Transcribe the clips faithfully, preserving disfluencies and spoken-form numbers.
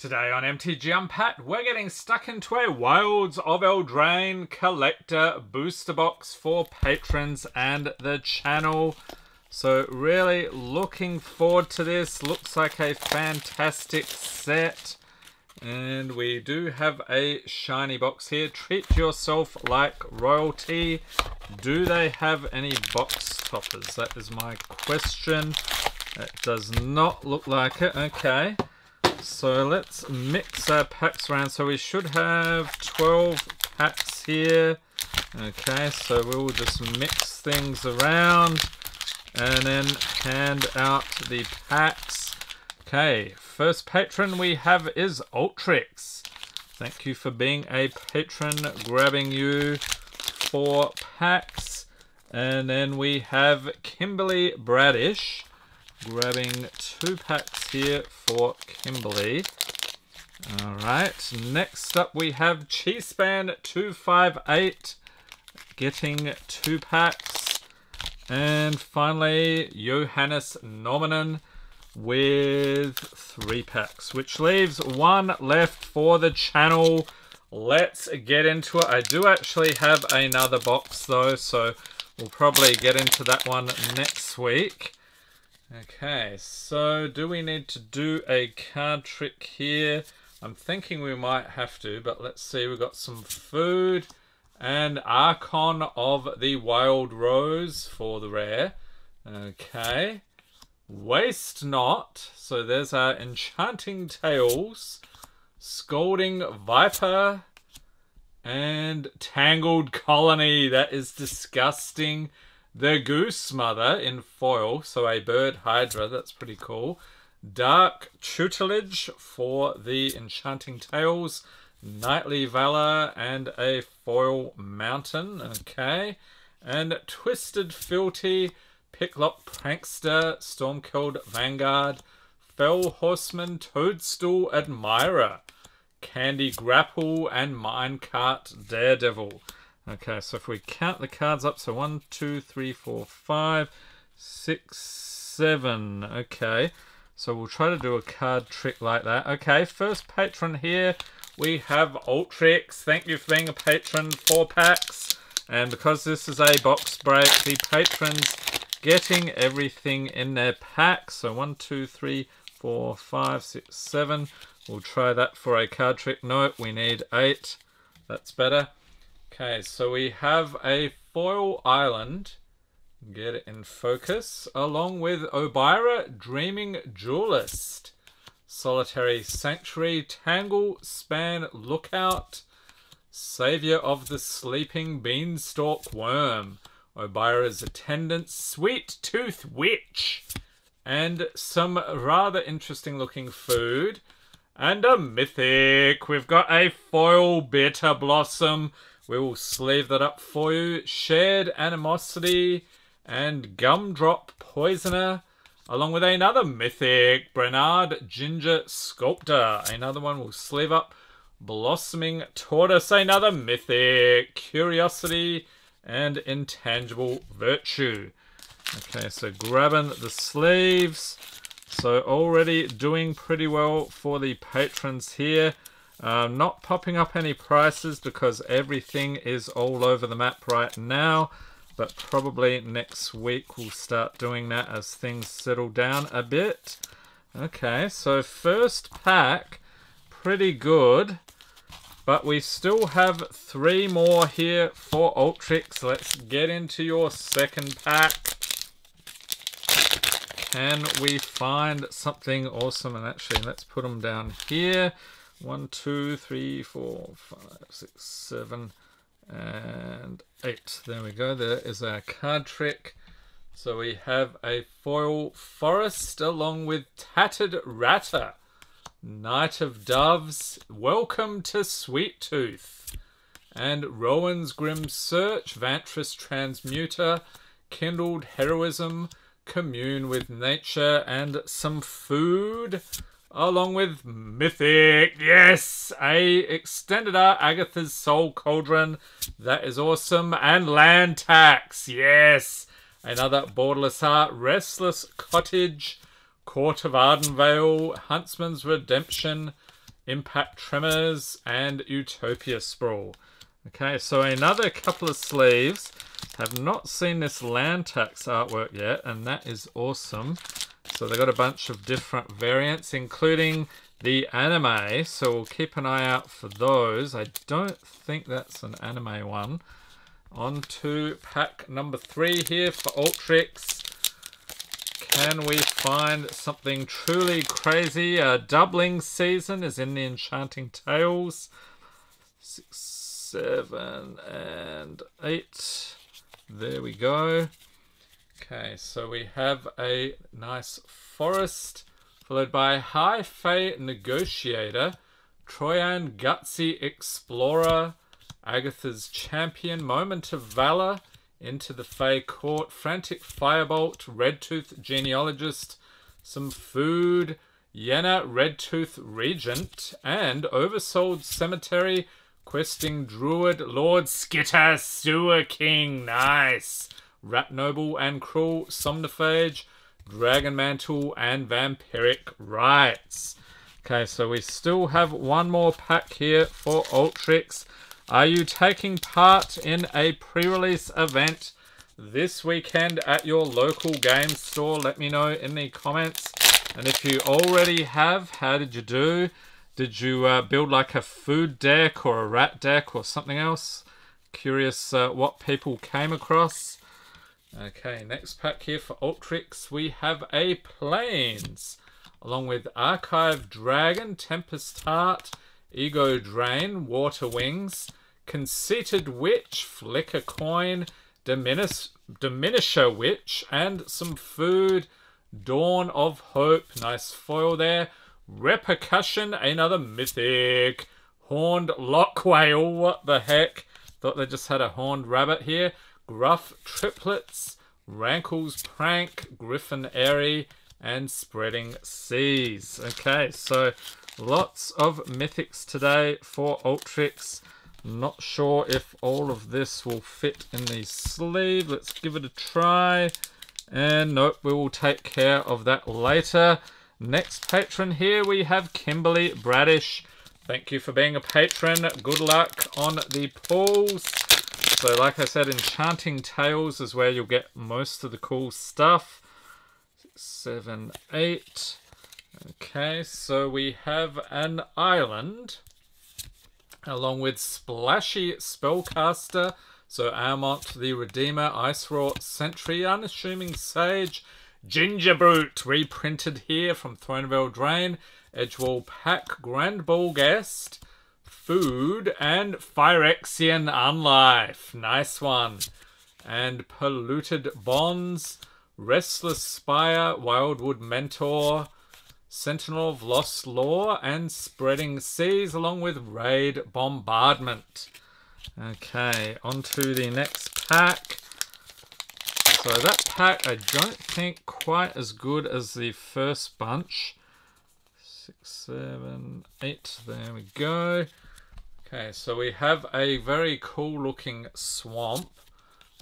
Today on M T G Unpacked, we're getting stuck into a Wilds of Eldraine Collector Booster Box for patrons and the channel. So really looking forward to this. Looks like a fantastic set. And we do have a shiny box here. Treat yourself like royalty. Do they have any box toppers? That is my question. It does not look like it. Okay. So let's mix our packs around. So we should have twelve packs here. Okay, so we'll just mix things around and then hand out the packs. Okay, first patron we have is Altrix. Thank you for being a patron, grabbing you four packs. And then we have Kimberly Braddish, grabbing two packs here for Kimberly. All right, next up we have Cheeseban two five eight, getting two packs. And finally, Johannes Nominen with three packs, which leaves one left for the channel. Let's get into it. I do actually have another box though, so we'll probably get into that one next week. Okay, so do we need to do a card trick here? I'm thinking we might have to, but let's see. We've got some food and Archon of the Wild Rose for the rare. Okay. Waste Not. So there's our Enchanting Tales, Scalding Viper, and Tangled Colony. That is disgusting. The Goose Mother in foil, so a bird hydra, that's pretty cool. Dark Tutelage for the Enchanting Tales, Knightly Valor, and a foil mountain, okay. And Twisted Fealty, Picklock Prankster, Stormcurled Vanguard, Fell Horseman, Toadstool Admirer, Candy Grapple, and Minecart Daredevil. Okay, so if we count the cards up, so one, two, three, four, five, six, seven. Okay, so we'll try to do a card trick like that. Okay, first patron here, we have Altrix. Thank you for being a patron, four packs. And because this is a box break, the patrons getting everything in their pack. So one, two, three, four, five, six, seven. We'll try that for a card trick. No, we need eight. That's better. Okay, so we have a foil island, get it in focus, along with Obira, Dreaming Jewelist, Solitary Sanctuary, Tangle Span Lookout, Savior of the Sleeping Beanstalk Worm, Obira's Attendant, Sweet Tooth Witch, and some rather interesting looking food, and a mythic. We've got a foil Bitter Blossom. We will sleeve that up for you. Shared Animosity and Gumdrop Poisoner, along with another mythic, Brenard Gier Sculptor. Another one we'll sleeve up. Blossoming Tortoise, another mythic, Curiosity and Intangible Virtue. Okay, so grabbing the sleeves. So already doing pretty well for the patrons here. Uh, not popping up any prices because everything is all over the map right now, but probably next week we'll start doing that as things settle down a bit. Okay, so first pack, pretty good, but we still have three more here for Altrix. Let's get into your second pack. Can we find something awesome? And actually, let's put them down here. One, two, three, four, five, six, seven, and eight. There we go. There is our card trick. So we have a foil forest along with Tattered Ratter, Knight of Doves, Welcome to Sweet Tooth, and Rowan's Grim Search, Vantress Transmuter, Kindled Heroism, Commune with Nature, and some food. Along with mythic, yes, a extended art, Agatha's Soul Cauldron, that is awesome, and Land Tax, yes, another borderless art, Restless Cottage, Court of Ardenvale, Huntsman's Redemption, Impact Tremors, and Utopia Sprawl. Okay, so another couple of sleeves. Have not seen this Land Tax artwork yet, and that is awesome. So they got a bunch of different variants, including the anime. So we'll keep an eye out for those. I don't think that's an anime one. On to pack number three here for Altrix. Can we find something truly crazy? Uh, doubling Season is in the Enchanting Tales. six, seven, and eight. There we go. Okay, so we have a nice forest, followed by High Fae Negotiator, Troyan Gutsy Explorer, Agatha's Champion, Moment of Valor, Into the Fae Court, Frantic Firebolt, Redtooth Genealogist, some food, Yenna Redtooth Regent, and Oversold Cemetery, Questing Druid, Lord Skitter, Sewer King, nice! Rat Noble and Cruel Somnophage, Dragon Mantle, and Vampiric Rites. Okay, so we still have one more pack here for Altrix. Are you taking part in a pre-release event this weekend at your local game store? Let me know in the comments. And if you already have, how did you do? Did you uh, build like a food deck or a rat deck or something else? Curious uh, what people came across. Okay, next pack here for Altrix. We have a Plains, along with Archive Dragon, Tempest Heart, Ego Drain, Water Wings, Conceited Witch, Flicker Coin, Diminish Diminisher Witch, and some food. Dawn of Hope, nice foil there. Repercussion, another mythic. Horned Lock Whale, what the heck? Thought they just had a horned rabbit here. Gruff Triplets, Rankle's Prank, Griffin Airy, and Spreading Seas. Okay, so lots of mythics today for Altrix. Not sure if all of this will fit in the sleeve. Let's give it a try. And nope, we will take care of that later. Next patron here, we have Kimberly Braddish. Thank you for being a patron. Good luck on the pulls. So like I said, Enchanting Tales is where you'll get most of the cool stuff. six, seven, eight. Okay, so we have an island, along with Splashy Spellcaster. So Amont the Redeemer, Ice-Wrought Sentry, Unassuming Sage, Ginger Brute, reprinted here from Throne of Eldraine, Edgewall Pack, Grand Ball Guest, Food, and Phyrexian Unlife. Nice one. And Polluted Bonds, Restless Spire, Wildwood Mentor, Sentinel of Lost Lore, and Spreading Seas, along with Raid Bombardment. Okay, on to the next pack. So that pack, I don't think quite as good as the first bunch. Six, seven, eight. There we go. Okay, so we have a very cool looking swamp,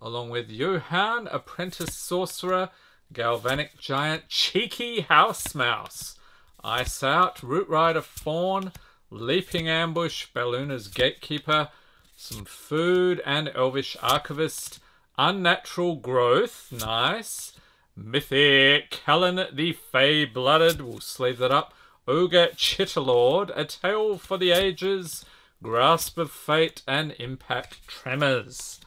along with Johannes, Apprentice Sorcerer, Galvanic Giant, Cheeky House Mouse, Ice Out, Root Rider Fawn, Leaping Ambush, Baluna's Gatekeeper, some food, and Elvish Archivist. Unnatural Growth, nice. Mythic, Helen the Fey Blooded, we'll sleeve that up. Ogre Chitterlord, A Tale for the Ages, Grasp of Fate, and Impact Tremors.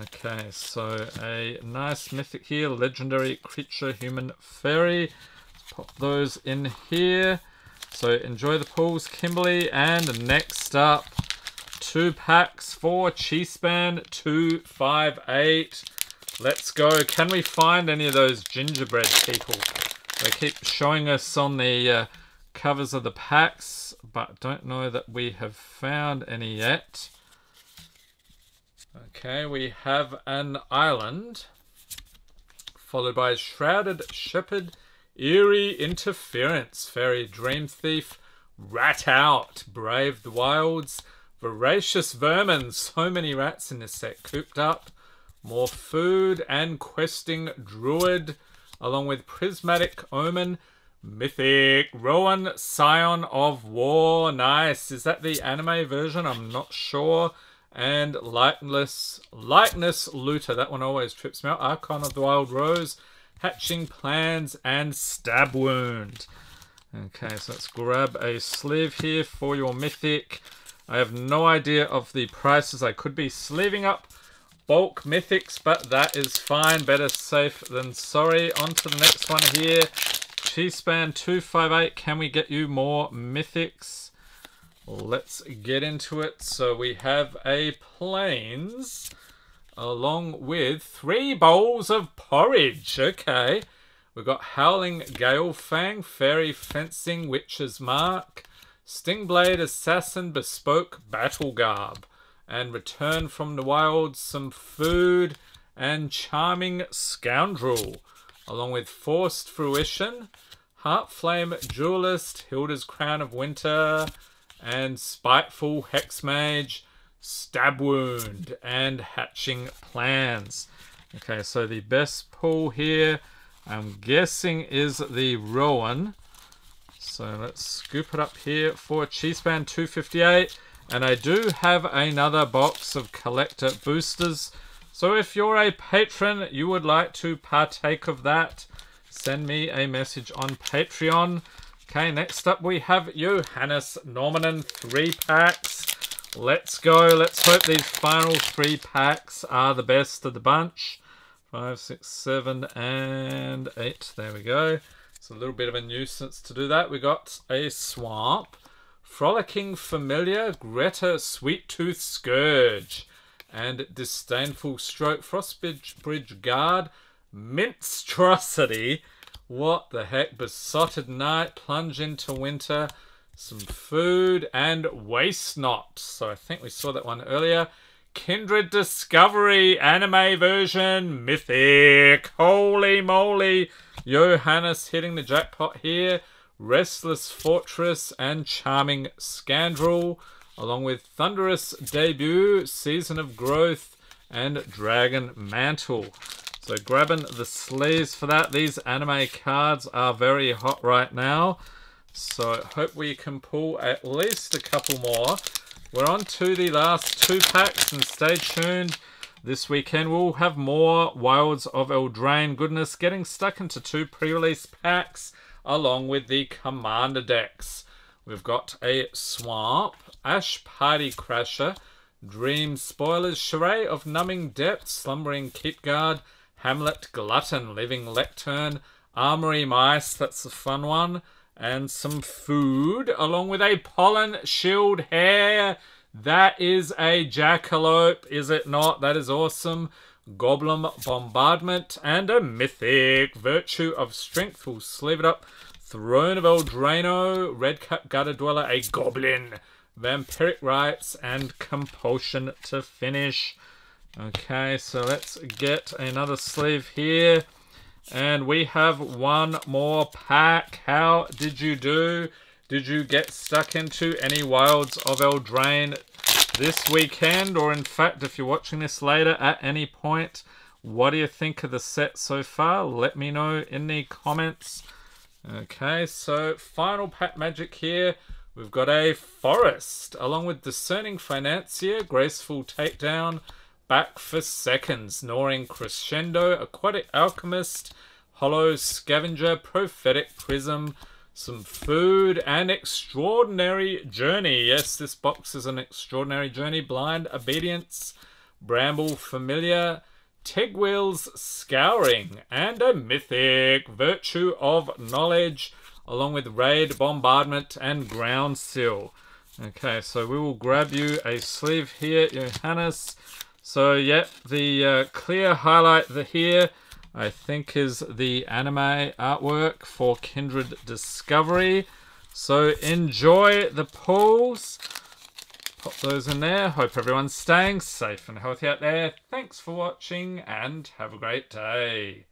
Okay, so a nice mythic here, Legendary Creature, Human Fairy. Pop those in here. So enjoy the pulls, Kimberly. And next up, two packs for Cheeseban two five eight. Let's go. Can we find any of those gingerbread people? They keep showing us on the uh, covers of the packs, but don't know that we have found any yet. Okay, we have an island, followed by Shrouded Shepherd, Eerie Interference, Fairy Dream Thief, Rat Out, Brave the Wilds, Voracious Vermin, so many rats in this set, Cooped Up, more food, and Questing Druid, along with Prismatic Omen, Mythic. Rowan, Scion of War. Nice. Is that the anime version? I'm not sure. And Lightless, Lightness Looter. That one always trips me out. Archon of the Wild Rose. Hatching Plans and Stab Wound. Okay, so let's grab a sleeve here for your Mythic. I have no idea of the prices. I could be sleeving up bulk Mythics, but that is fine. Better safe than sorry. On to the next one here. Cheeseban two five eight, can we get you more Mythics? Let's get into it. So we have a Plains along with three bowls of porridge. Okay. We've got Howling Gale Fang, Fairy Fencing, Witch's Mark, Stingblade Assassin, Bespoke Battle Garb, and Return from the Wild, some food, and Charming Scoundrel, along with Forced Fruition, Heartflame Jewelist, Hilda's Crown of Winter, and Spiteful Hexmage, Stab Wound, and Hatching Plans. Okay, so the best pull here, I'm guessing, is the Rowan. So let's scoop it up here for Cheeseban two fifty-eight. And I do have another box of collector boosters. So if you're a patron, you would like to partake of that, send me a message on Patreon. Okay, next up we have Johannes Nominen, three packs. Let's go. Let's hope these final three packs are the best of the bunch. Five, six, seven, and eight. There we go. It's a little bit of a nuisance to do that. We got a Swamp, Frolicking Familiar, Greta Sweet Tooth Scourge, and Disdainful Stroke, Frostbridge Guard, Minstrosity. What the heck? Besotted Night, Plunge into Winter, some food, and Waste Not. So I think we saw that one earlier. Kindred Discovery, anime version, Mythic. Holy moly. Johannes hitting the jackpot here. Restless Fortress and Charming Scoundrel, along with Thunderous Debut, Season of Growth, and Dragon Mantle. So grabbing the sleeves for that. These anime cards are very hot right now, so hope we can pull at least a couple more. We're on to the last two packs, and stay tuned. This weekend we'll have more Wilds of Eldraine goodness, getting stuck into two pre-release packs, along with the Commander decks. We've got a Swamp, Ash Party Crasher, Dream Spoilers, Charade of Numbing Depths, Slumbering Keep Guard, Hamlet Glutton, Living Lectern, Armory Mice, that's a fun one, and some food, along with a Pollen Shield Hare. That is a jackalope, is it not? That is awesome. Goblin Bombardment, and a Mythic, Virtue of Strength. We'll sleeve it up. Throne of Eldraine, Redcap Gutter Dweller, a Goblin, Vampiric Rites, and Compulsion to finish. Okay, so let's get another sleeve here. And we have one more pack. How did you do? Did you get stuck into any Wilds of Eldraine this weekend, or in fact if you're watching this later at any point? What do you think of the set so far? Let me know in the comments. Okay, so final pack magic here. We've got a Forest along with Discerning Financier, Graceful Takedown, Back for Seconds, Gnawing Crescendo, Aquatic Alchemist, Hollow Scavenger, Prophetic Prism, some food, and Extraordinary Journey. Yes, this box is an Extraordinary Journey. Blind Obedience, Bramble Familiar, Tegwheel's Scouring, and a Mythic, Virtue of Knowledge, along with Raid Bombardment and Ground Seal. Okay, so we will grab you a sleeve here, Johannes. So, yep, the uh, clear highlight the here, I think, is the anime artwork for Kindred Discovery. So enjoy the pulls. Pop those in there. Hope everyone's staying safe and healthy out there. Thanks for watching and have a great day.